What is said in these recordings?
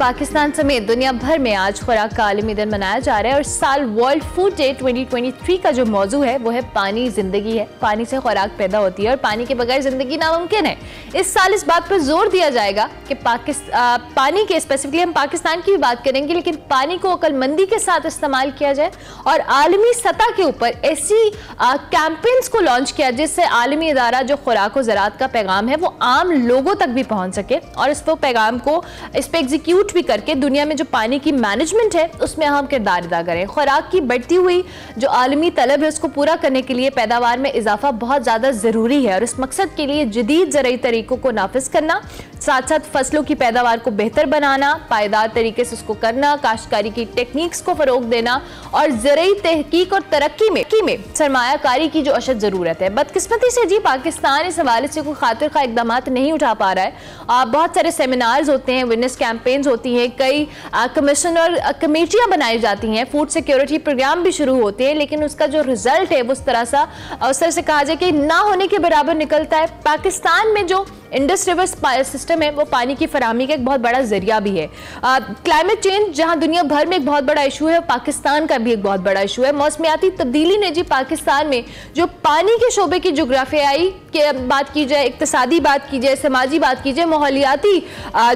पाकिस्तान समेत दुनिया भर में आज खुराक का आलमी दिन मनाया जा रहा है और साल वर्ल्ड फूड डे 2023 का जो मौजू है वो है पानी जिंदगी है। पानी से खुराक पैदा होती है और पानी के बगैर जिंदगी नामुमकिन है। इस साल इस बात पर जोर दिया जाएगा कि पानी के स्पेसिफिकली हम पाकिस्तान की भी बात करेंगे, लेकिन पानी को अक्लमंदी के साथ इस्तेमाल किया जाए और आलमी सतह के ऊपर ऐसी कैंपेन्स को लॉन्च किया जिससे आलमी इदारा जो खुराक और ज़राअत का पैगाम है वो आम लोगों तक भी पहुँच सके और इस पर पैगाम को इस पर एग्जीक्यूट भी करके दुनिया में जो पानी की मैनेजमेंट है उसमें अहम किरदार अदा करें। खुराक की बढ़ती हुई जो आलमी तलब है उसको पूरा करने के लिए पैदावार में इजाफा बहुत ज्यादा जरूरी है और इस मकसद के लिए जदीद ज़राई तरीकों को नाफिज करना, साथ साथ फसलों की पैदावार को बेहतर बनाना, पायदार तरीके से उसको करना, काश्तकारी की टेक्निक्स को फरोग देना और ज़राई तहकीक और तरक्की में सरमायाकारी की जो अशद ज़रूरत है। बदकिस्मती से जी पाकिस्तान इस हवाले से कोई खातिर खा इकदाम नहीं उठा पा रहा है। बहुत सारे सेमिनार्स होते हैं, विटनेस कैंपेन्स होती हैं, कई कमीशन और कमेटियां बनाई जाती हैं, फूड सिक्योरिटी प्रोग्राम भी शुरू होते हैं, लेकिन उसका जो रिजल्ट है वो उस तरह से कहा जाए कि ना होने के बराबर निकलता है। पाकिस्तान में जो इंडस रिवर सिस्टम है वो पानी की फराहमी का एक बहुत बड़ा जरिया भी है। क्लाइमेट चेंज जहां दुनिया भर में एक बहुत बड़ा इशू है, पाकिस्तान का भी एक बहुत बड़ा इशू है। मौसमियाती तब्दीली ने जी पाकिस्तान में जो पानी के शोबे की जोग्राफियाई के बात की जाए, इक्तसादी बात की जाए, समाजी बात की जाए, माहौलियाती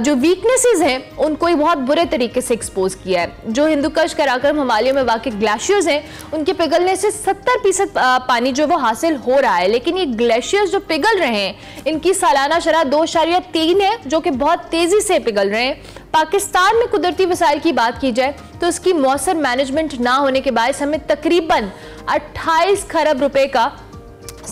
जो वीकनेसेस हैं उनको ही बहुत बुरे तरीके से एक्सपोज किया है। जो हिंदुकश कराकरम हिमालयों में वाक़ ग्लेशियर्स हैं उनके पिघलने से 70% पानी जो वो हासिल हो रहा है, लेकिन ये ग्लेशियर्स जो पिघल रहे हैं इनकी सालाना शरह 2.3 है जो कि बहुत तेजी से पिघल रहे हैं। पाकिस्तान में कुदरती वसाइल की बात की जाए तो इसकी मौसम मैनेजमेंट ना होने के बायस हमें तकरीबन 28 खरब रुपए का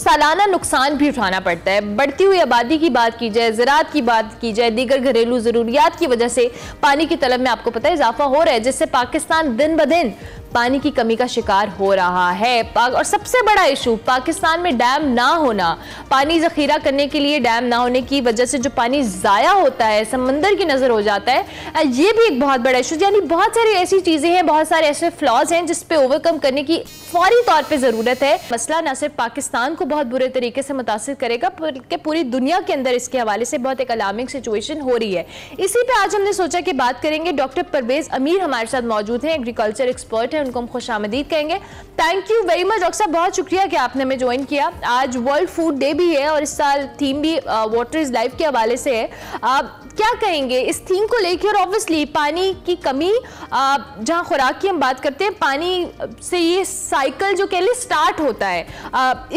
सालाना नुकसान भी उठाना पड़ता है। बढ़ती हुई आबादी की बात की जाए, ज़राअत की बात की जाए, दीगर घरेलू ज़रूरियात की वजह से पानी की तलब में आपको पता है इजाफा हो रहा है, जिससे पाकिस्तान दिन ब दिन पानी की कमी का शिकार हो रहा है। और सबसे बड़ा इशू पाकिस्तान में डैम ना होना, पानी ज़खीरा करने के लिए डैम ना होने की वजह से जो पानी ज़ाया होता है समंदर की नज़र हो जाता है, ये भी एक बहुत बड़ा इशू। यानी बहुत सारी ऐसी चीज़ें हैं, बहुत सारे ऐसे फ्लॉज हैं जिस पे ओवरकम करने की फौरी तौर पे ज़रूरत है। मसला ना सिर्फ पाकिस्तान को बहुत बुरे तरीके से मुतासिर करेगा बल्कि पूरी दुनिया के अंदर इसके हवाले से बहुत एक अलार्मिंग सिचुएशन हो रही है। इसी पर आज हमने सोचा कि बात करेंगे। डॉक्टर परवेज़ अमीर हमारे साथ मौजूद हैं, एग्रीकल्चर एक्सपर्ट, उनको हम खुशामदीद कहेंगे। Thank you very much doctor साहब, बहुत शुक्रिया कि आपने हमें ज्वाइन किया। आज वर्ल्ड फूड डे भी है और इस साल थीम भी वाटर इज लाइफ के हवाले से है। आप क्या कहेंगे इस थीम को लेकर? ऑब्वियसली पानी की कमी, जहां खुराक की हम बात करते हैं, पानी से ये साइकिल जो कह लें स्टार्ट होता है,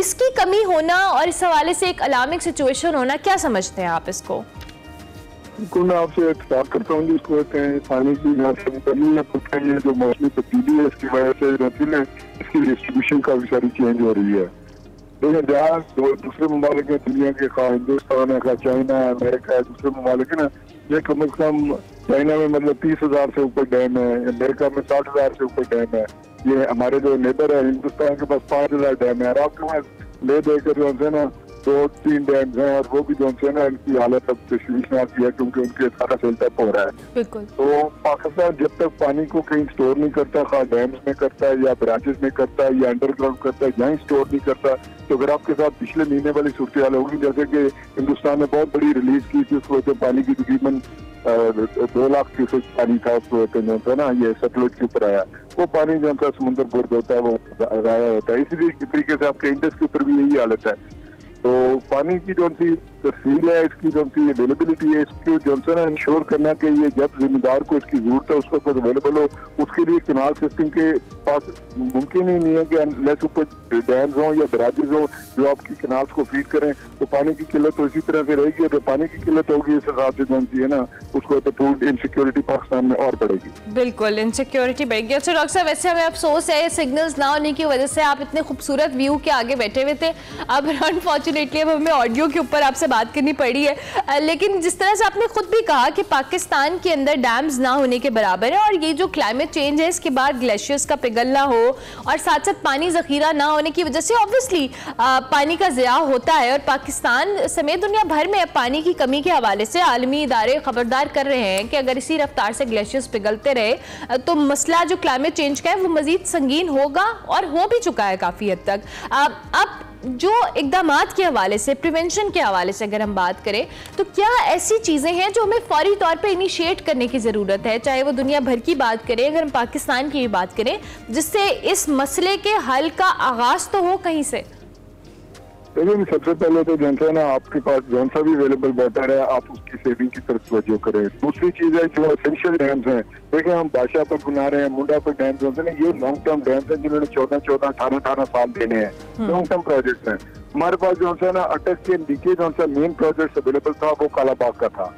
इसकी कमी होना और इस हवाले से एक अलार्मिंग सिचुएशन होना, क्या समझते हैं आप इसको? बिल्कुल, मैं आपसे इत्तफाक करता हूँ। जिसको पानी की है जो मौसमी तब्दीली है इसकी वजह से रहती है, इसकी डिस्ट्रीब्यूशन काफ़ी सारी चेंज हो रही है। लेकिन जहाँ दूसरे ममालिक हैं दुनिया के, खा हिंदुस्तान है, खा चाइना है, अमेरिका है, दूसरे ममालिक ना, ये कम से कम चाइना में मतलब 30,000 से ऊपर डैम है, अमेरिका में 60,000 से ऊपर डैम है। ये हमारे जो नेबर है हिंदुस्तान के पास 5,000 डैम है और आपके पास ले देकर जो है ना 2-3 डैम्स हैं और वो भी जो है ना इनकी हालत अब तशवीशनाक है क्योंकि उनके सारा सेल्टअप हो रहा है। बिल्कुल, तो पाकिस्तान जब तक पानी को कहीं स्टोर नहीं करता, खा डैम्स में करता है या ब्रांचेस में करता है या अंडरग्राउंड करता है, यहाँ स्टोर नहीं करता, तो अगर आपके साथ पिछले महीने वाली सूरत हाल होगी जैसे कि हिंदुस्तान ने बहुत बड़ी रिलीज की थी, उसको तो पानी की तकरीबन 2 लाख क्यूसेक पानी था, जो है ना ये सतलुज के ऊपर आया, वो पानी जो है समुद्र गर्द होता है वो गाया होता है। इसी तरीके से आपके इंडस के ऊपर भी यही हालत है। तो पानी की जो सी तस्वीर है, इसकी जो सी अवेलेबिलिटी है, इसको जो है ना इंश्योर करना कि ये जब जिम्मेदार को इसकी जरूरत है उस वक्त अवेलेबल हो। उसके लिए कनाल सिस्टम के पास मुमकिन ही नहीं है कि अनलेस ऊपर डैम्स हों या बराजेज हों जो आपकी कनाल्स को फीड करें, तो पानी की किल्लत तो इसी तरह से रहेगी। अगर पानी की किल्लत होगी इस हिसाब से जो है ना उसको तो फूड इनसिक्योरिटी पाकिस्तान में और बढ़ेगी। बिल्कुल, इनसिक्योरिटी बढ़ेगी। अच्छा डॉक्टर साहब, वैसे हमें अफसोस है सिग्नल्स ना होने की वजह से आप इतने खूबसूरत व्यू के आगे बैठे हुए थे, अब अनफॉर्चुनेटली अब हमें ऑडियो के ऊपर आपसे बात करनी पड़ी है। लेकिन जिस तरह से आपने खुद भी कहा कि पाकिस्तान के अंदर डैम्स ना होने के बराबर है और ये जो क्लाइमेट चेंज है इसके बाद ग्लेशियर्स का पिघलना हो और साथ साथ पानी जखीरा ना होने की वजह से ऑब्वियसली पानी का ज़िया होता है और पाकिस्तान समेत दुनिया भर में पानी की कमी के हवाले से आलमी इदारे खबरदार कर रहे हैं कि अगर इसी रफ्तार से ग्लेशियर्स पिघलते रहे तो मसला जो क्लाइमेट चेंज का है वो मज़ीद संगीन होगा और हो भी चुका है काफ़ी हद तक। अब जो इकदामात के हवाले से, प्रिवेंशन के हवाले से अगर हम बात करें, तो क्या ऐसी चीज़ें हैं जो हमें फौरी तौर पे इनिशिएट करने की ज़रूरत है, चाहे वो दुनिया भर की बात करें, अगर हम पाकिस्तान की भी बात करें, जिससे इस मसले के हल का आगाज़ तो हो कहीं से? लेकिन सबसे पहले तो जनता ना, आपके पास जौन सा भी अवेलेबल वाटर है, आप उसकी सेविंग की तरफ तवज्जो करें। दूसरी चीज़ है जो एसेंशियल डैम्स हैं, देखें हम बाशा पर बना रहे हैं, मुंडा पर डैम्स होते हैं, ये लॉन्ग टर्म डैम्स हैं जिन्होंने 14-14, 18-18 साल देने हैं, लॉन्ग टर्म प्रोजेक्ट्स हैं। हमारे पास जो है ना अटक के नीचे जो सा मेन प्रोजेक्ट अवेलेबल था वो कालाबाग का था,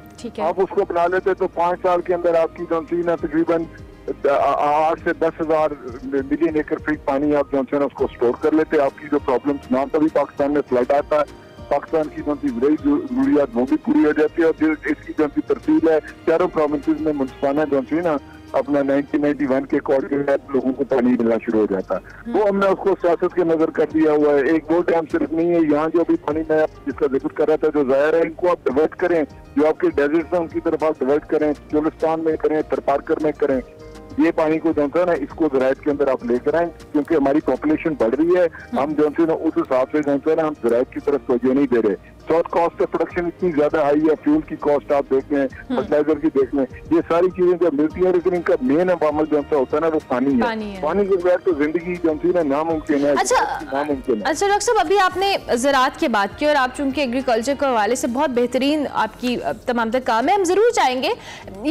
आप उसको अपना लेते तो 5 साल के अंदर आपकी जो सी ना तकरीबन 8 से 10,000 मिलियन एकड़ फीट पानी आप जो है ना उसको स्टोर कर लेते, आपकी जो प्रॉब्लम्स ना, कभी पाकिस्तान में फ्लड आता, पाकिस्तान की जो विराई जरूरियात वो भी पूरी हो जाती है। और इसकी जो तरतीब है चारों प्रोविंसेस में मुंसिपाना जो है ना अपना 1991 के अकॉर्ड के बाद लोगों को पानी मिलना शुरू हो जाता है, वो हमने उसको सियासत के नजर कर दिया हुआ है। एक वो डैम सिर्फ नहीं है, यहाँ जो भी पानी मैं जिसका जिक्र कर रहा था जो जाहिर है, इनको आप डिवर्ट करें, जो आपके डेजर्ट है उनकी तरफ आप डिवर्ट करें, बलोचिस्तान में करें, थरपारकर में करें, ये पानी को जो है ना इसको ज़रायत के अंदर आप लेकर आए, क्योंकि हमारी पॉपुलेशन बढ़ रही है, हम जो है ना उस हिसाब से जो है ना हम ज़रायत की तरफ तवज्जो नहीं दे रहे। साउथ कॉस्ट ऑफ प्रोडक्शन इतनी ज्यादा हाई है, फ्यूल की कॉस्ट आप देख लें, फर्टिलाइजर की देख लें, ये सारी चीजें जब मिलती है, लेकिन इनका मेन अवामल जो होता है ना वो पानी है, पानी के बगैर तो जिंदगी जो है नामुमकिन है। अच्छा डॉक्टर साहब, अभी आपने ज़राअत की बात की और आप चूंकि एग्रीकल्चर के हवाले से बहुत बेहतरीन आपकी तमाम तक काम है, हम जरूर चाहेंगे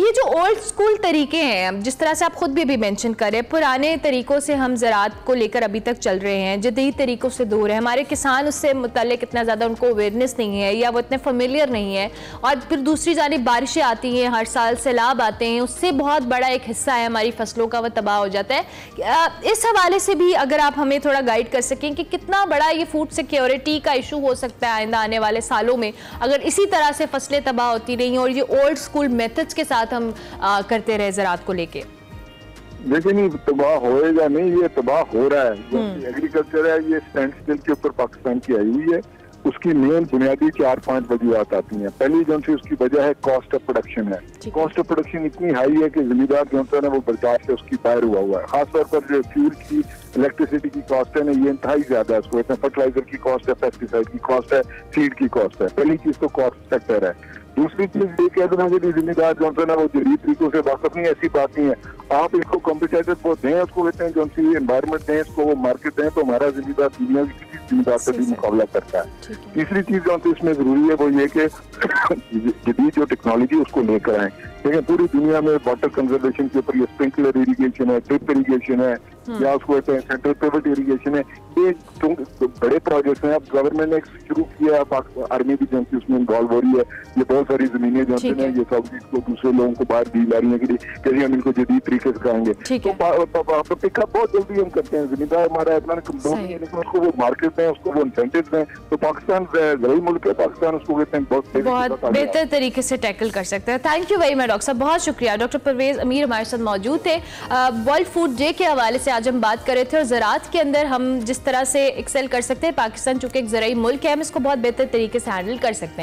ये जो ओल्ड स्कूल तरीके हैं, जिस तरह से आप खुद भी मेंशन करें, पुराने तरीकों से हम ज़राअत को लेकर अभी तक चल रहे हैं, जदीद तरीकों से दूर है, हमारे किसान उससे मुतल्लिक इतना ज़्यादा उनको अवेयरनेस नहीं है या वो इतने फेमिलियर नहीं है, और फिर दूसरी जानिब बारिशें आती हैं, हर साल सैलाब आते हैं, उससे बहुत बड़ा एक हिस्सा है हमारी फसलों का, वह तबाह हो जाता है। इस हवाले से भी अगर आप हमें थोड़ा गाइड कर सकें कि कितना बड़ा ये फूड सिक्योरिटी का इशू हो सकता है आइंदा आने वाले सालों में, अगर इसी तरह से फसलें तबाह होती रहीं और ये ओल्ड स्कूल मेथड्स के साथ हम करते रहे ज़राअत को लेके। लेकिन तबाह होएगा नहीं, ये तबाह हो रहा है। एग्रीकल्चर है ये स्टैंड स्टिल के ऊपर पाकिस्तान की आई हुई है, उसकी मेन बुनियादी 4-5 वजूहत आती हैं। पहली जो है उसकी वजह है कॉस्ट ऑफ प्रोडक्शन है, कॉस्ट ऑफ प्रोडक्शन इतनी हाई है कि जिम्मेदार जो है ना वो बर्दाश्त से उसकी बाहर हुआ हुआ है। खासतौर पर जो फ्यूल की, इलेक्ट्रिसिटी की कॉस्ट है ना ये इंतहाई ज्यादा है, उसको इतना फर्टिलाइजर की कॉस्ट है, पेस्टिसाइड की कॉस्ट है, सीड की कॉस्ट है, पहली चीज तो कॉस्ट फैक्टर है। दूसरी चीज ये कह देना कि जिम्मेदार जो है ना वो जदीद तरीकों से वाकफ नहीं, ऐसी बात नहीं है, आप इसको कॉम्पिटेटिव वो दें, उसको इतने जो एनवायरमेंट दें, उसको वो मार्केट दें, तो हमारा जिम्मेदार दुनिया की जिम्मेदार से भी मुकाबला करता है। तीसरी चीज जो इसमें जरूरी है वो ये कि जदीद जो टेक्नोलॉजी उसको लेकर आए, लेकिन पूरी दुनिया में वाटर कंजर्वेशन के ऊपर ये स्प्रिंकलर इरीगेशन है, ड्रिप इरीगेशन है, या उसको सेंट्रल पिवट इरीगेशन है, ये बड़े प्रोजेक्ट्स हैं। अब गवर्नमेंट ने शुरू किया, आर्मी भी जो उसमें इन्वॉल्व हो रही है, ये बहुत सारी जमीनें जो है ये सब इसको दूसरे लोगों को बाहर दी जा रही है कि हम इनको जदीद तरीके से कराएंगे, तो पिकअप बहुत जल्दी हम करते हैं। जिम्मेदार हमारा इतना कमजोर नहीं है, लेकिन उसको वो मार्केट में उसको वो इंसेंटिव दें, तो पाकिस्तान गरीब मुल्क है, पाकिस्तान उसको बहुत बेहतर तरीके से टैकल कर सकता है। Thank you very much doctor साहब, बहुत शुक्रिया। डॉक्टर परवेज अमीर हमारे साथ मौजूद थे। वर्ल्ड फूड डे के हवाले से आज हम बात कर रहे थे और ज़राअत के अंदर हम जिस तरह से एक्सेल कर सकते हैं, पाकिस्तान चूंकि एक ज़राई मुल्क है, हम इसको बहुत बेहतर तरीके से हैंडल कर सकते हैं।